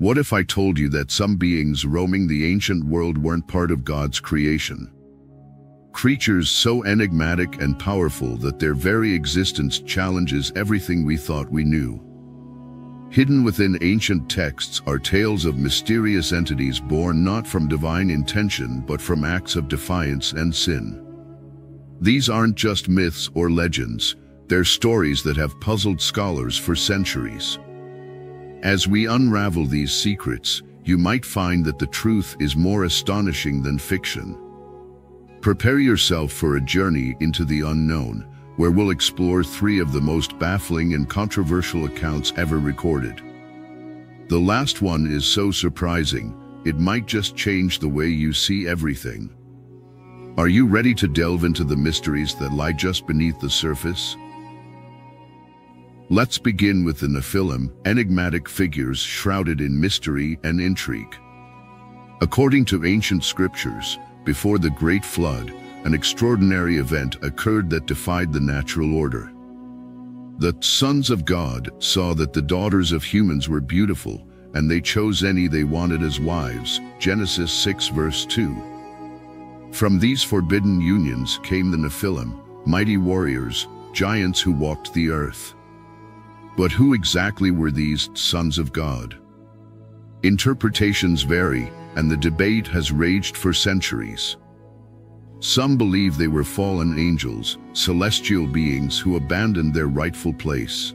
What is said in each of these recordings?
What if I told you that some beings roaming the ancient world weren't part of God's creation? Creatures so enigmatic and powerful that their very existence challenges everything we thought we knew. Hidden within ancient texts are tales of mysterious entities born not from divine intention but from acts of defiance and sin. These aren't just myths or legends, they're stories that have puzzled scholars for centuries. As we unravel these secrets, you might find that the truth is more astonishing than fiction. Prepare yourself for a journey into the unknown, where we'll explore three of the most baffling and controversial accounts ever recorded. The last one is so surprising, it might just change the way you see everything. Are you ready to delve into the mysteries that lie just beneath the surface? Let's begin with the Nephilim, enigmatic figures shrouded in mystery and intrigue. According to ancient scriptures, before the Great Flood, an extraordinary event occurred that defied the natural order. The sons of God saw that the daughters of humans were beautiful, and they chose any they wanted as wives, Genesis 6 verse 2. From these forbidden unions came the Nephilim, mighty warriors, giants who walked the earth. But who exactly were these sons of God? Interpretations vary, and the debate has raged for centuries. Some believe they were fallen angels, celestial beings who abandoned their rightful place.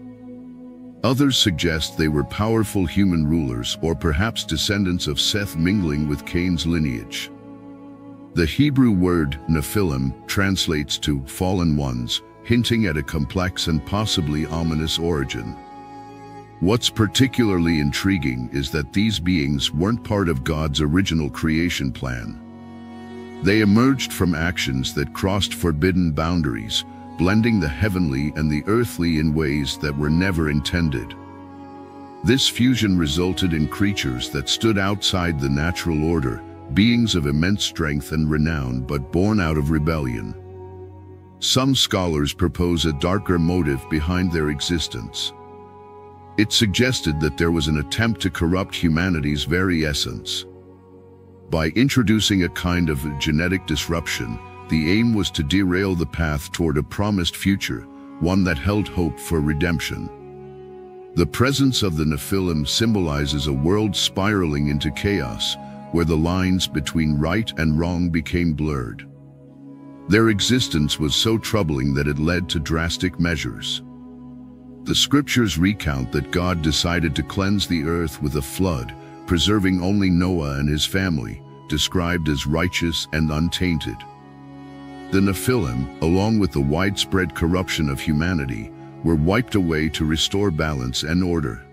Others suggest they were powerful human rulers or perhaps descendants of Seth mingling with Cain's lineage. The Hebrew word Nephilim translates to fallen ones, hinting at a complex and possibly ominous origin. What's particularly intriguing is that these beings weren't part of God's original creation plan. They emerged from actions that crossed forbidden boundaries, blending the heavenly and the earthly in ways that were never intended. This fusion resulted in creatures that stood outside the natural order, beings of immense strength and renown but born out of rebellion. Some scholars propose a darker motive behind their existence. It suggested that there was an attempt to corrupt humanity's very essence. By introducing a kind of genetic disruption, the aim was to derail the path toward a promised future, one that held hope for redemption. The presence of the Nephilim symbolizes a world spiraling into chaos, where the lines between right and wrong became blurred. Their existence was so troubling that it led to drastic measures. The scriptures recount that God decided to cleanse the earth with a flood, preserving only Noah and his family, described as righteous and untainted. The Nephilim, along with the widespread corruption of humanity, were wiped away to restore balance and order.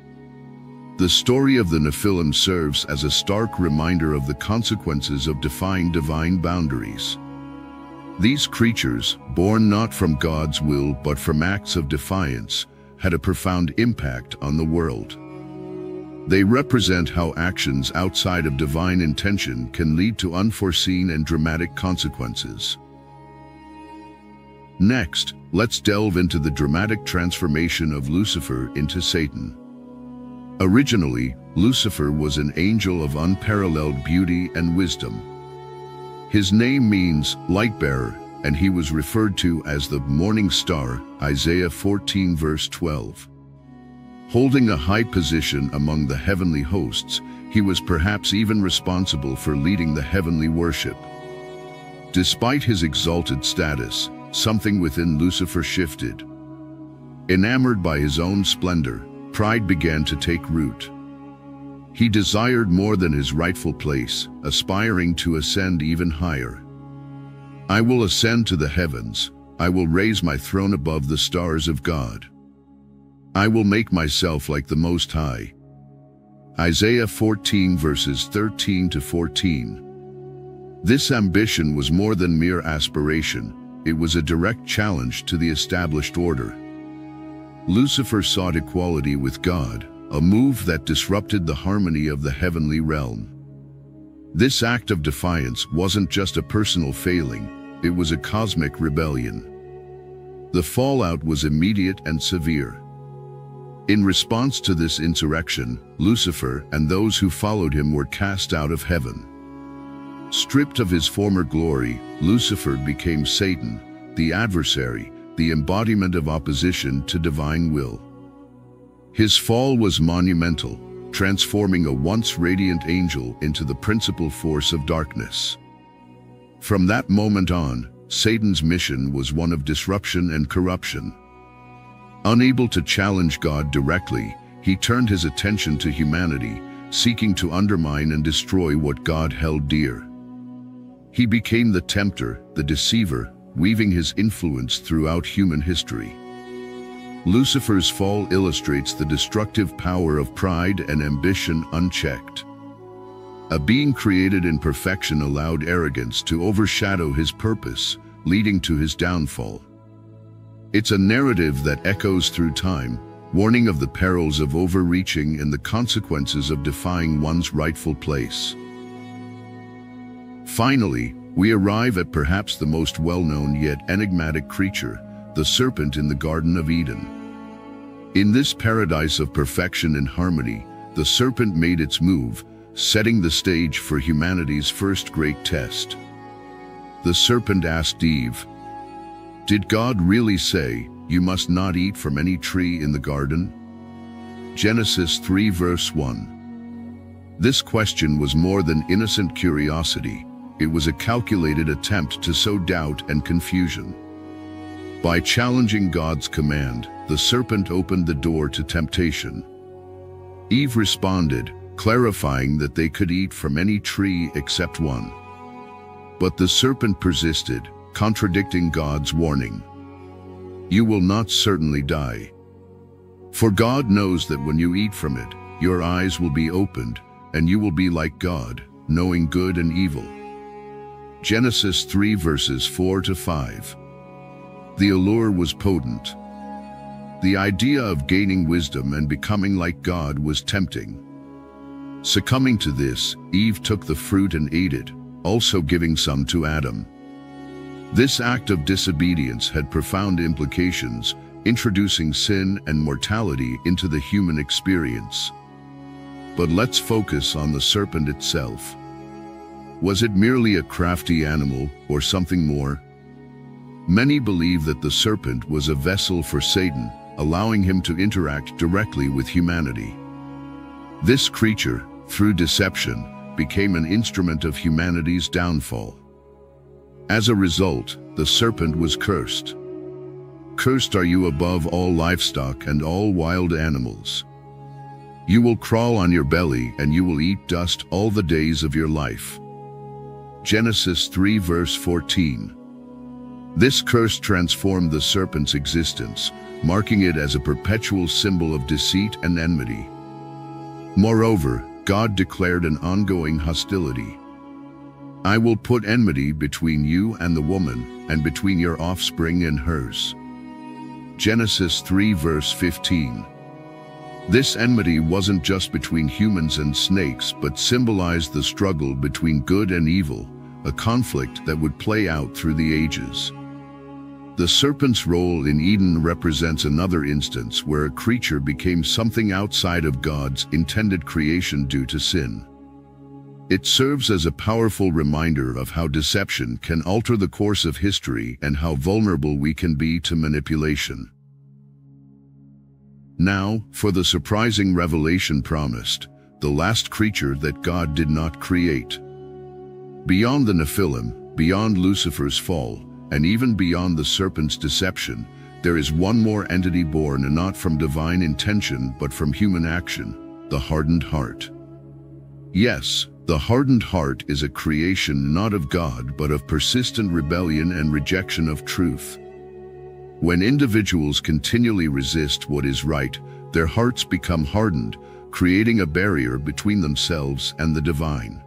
The story of the Nephilim serves as a stark reminder of the consequences of defying divine boundaries. These creatures, born not from God's will but from acts of defiance, had a profound impact on the world. They represent how actions outside of divine intention can lead to unforeseen and dramatic consequences. Next, let's delve into the dramatic transformation of Lucifer into Satan. Originally, Lucifer was an angel of unparalleled beauty and wisdom. His name means light-bearer, and he was referred to as the morning star, Isaiah 14 verse 12. Holding a high position among the heavenly hosts, he was perhaps even responsible for leading the heavenly worship. Despite his exalted status, something within Lucifer shifted. Enamored by his own splendor, pride began to take root. He desired more than his rightful place, aspiring to ascend even higher. "I will ascend to the heavens, I will raise my throne above the stars of God. I will make myself like the Most High." Isaiah 14 verses 13 to 14. This ambition was more than mere aspiration, it was a direct challenge to the established order. Lucifer sought equality with God, a move that disrupted the harmony of the heavenly realm. This act of defiance wasn't just a personal failing, it was a cosmic rebellion. The fallout was immediate and severe. In response to this insurrection, Lucifer and those who followed him were cast out of heaven. Stripped of his former glory, Lucifer became Satan, the adversary, the embodiment of opposition to divine will. His fall was monumental, transforming a once radiant angel into the principal force of darkness. From that moment on, Satan's mission was one of disruption and corruption. Unable to challenge God directly, he turned his attention to humanity, seeking to undermine and destroy what God held dear. He became the tempter, the deceiver, weaving his influence throughout human history. Lucifer's fall illustrates the destructive power of pride and ambition unchecked. A being created in perfection allowed arrogance to overshadow his purpose, leading to his downfall. It's a narrative that echoes through time, warning of the perils of overreaching and the consequences of defying one's rightful place. Finally, we arrive at perhaps the most well-known yet enigmatic creature, the serpent in the Garden of Eden. In this paradise of perfection and harmony, the serpent made its move, setting the stage for humanity's first great test. The serpent asked Eve, "Did God really say, 'You must not eat from any tree in the garden?'" Genesis 3 verse 1. This question was more than innocent curiosity. It was a calculated attempt to sow doubt and confusion. By challenging God's command, the serpent opened the door to temptation. Eve responded, clarifying that they could eat from any tree except one. But the serpent persisted, contradicting God's warning. "You will not certainly die. For God knows that when you eat from it, your eyes will be opened, and you will be like God, knowing good and evil." Genesis 3 verses 4 to 5. The allure was potent. The idea of gaining wisdom and becoming like God was tempting. Succumbing to this, Eve took the fruit and ate it, also giving some to Adam. This act of disobedience had profound implications, introducing sin and mortality into the human experience. But let's focus on the serpent itself. Was it merely a crafty animal, or something more? Many believe that the serpent was a vessel for Satan, allowing him to interact directly with humanity. This creature, through deception, became an instrument of humanity's downfall. As a result, the serpent was cursed. "Cursed are you above all livestock and all wild animals. You will crawl on your belly and you will eat dust all the days of your life." Genesis 3 verse 14. This curse transformed the serpent's existence, marking it as a perpetual symbol of deceit and enmity. Moreover, God declared an ongoing hostility. "I will put enmity between you and the woman, and between your offspring and hers." Genesis 3 verse 15. This enmity wasn't just between humans and snakes, but symbolized the struggle between good and evil, a conflict that would play out through the ages. The serpent's role in Eden represents another instance where a creature became something outside of God's intended creation due to sin. It serves as a powerful reminder of how deception can alter the course of history and how vulnerable we can be to manipulation. Now, for the surprising revelation promised, the last creature that God did not create. Beyond the Nephilim, beyond Lucifer's fall, and even beyond the serpent's deception, there is one more entity born and not from divine intention but from human action, the hardened heart. Yes, the hardened heart is a creation not of God but of persistent rebellion and rejection of truth. When individuals continually resist what is right, their hearts become hardened, creating a barrier between themselves and the divine.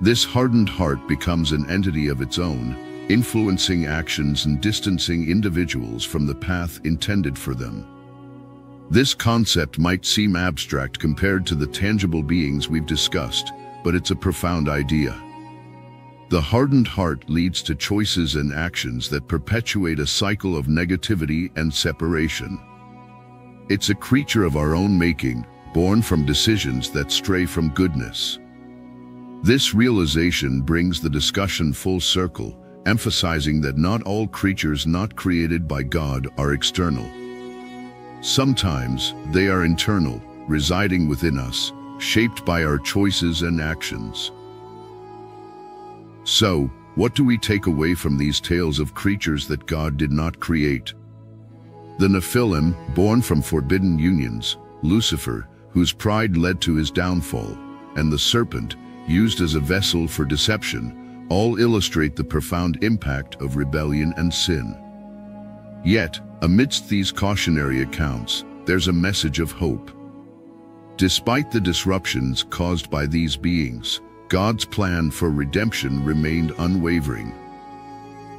This hardened heart becomes an entity of its own, influencing actions and distancing individuals from the path intended for them. This concept might seem abstract compared to the tangible beings we've discussed, but it's a profound idea. The hardened heart leads to choices and actions that perpetuate a cycle of negativity and separation. It's a creature of our own making, born from decisions that stray from goodness. This realization brings the discussion full circle, emphasizing that not all creatures not created by God are external. Sometimes they are internal, residing within us, shaped by our choices and actions. So, what do we take away from these tales of creatures that God did not create? The Nephilim, born from forbidden unions, Lucifer, whose pride led to his downfall, and the serpent, used as a vessel for deception, all illustrate the profound impact of rebellion and sin. Yet, amidst these cautionary accounts, there's a message of hope. Despite the disruptions caused by these beings, God's plan for redemption remained unwavering.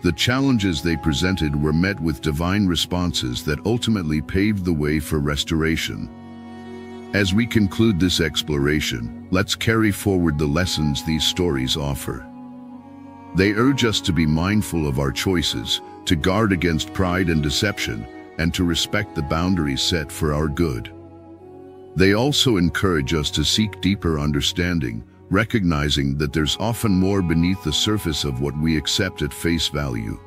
The challenges they presented were met with divine responses that ultimately paved the way for restoration. As we conclude this exploration, let's carry forward the lessons these stories offer. They urge us to be mindful of our choices, to guard against pride and deception, and to respect the boundaries set for our good. They also encourage us to seek deeper understanding, recognizing that there's often more beneath the surface of what we accept at face value.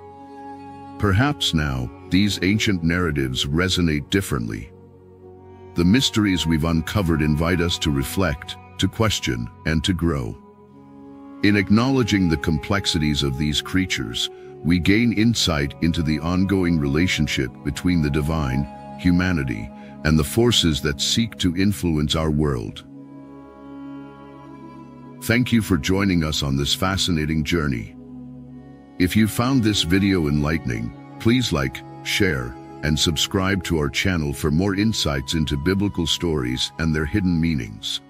Perhaps now, these ancient narratives resonate differently. The mysteries we've uncovered invite us to reflect, to question, and to grow. In acknowledging the complexities of these creatures, we gain insight into the ongoing relationship between the divine, humanity, and the forces that seek to influence our world. Thank you for joining us on this fascinating journey. If you found this video enlightening, please like, share, and subscribe to our channel for more insights into biblical stories and their hidden meanings.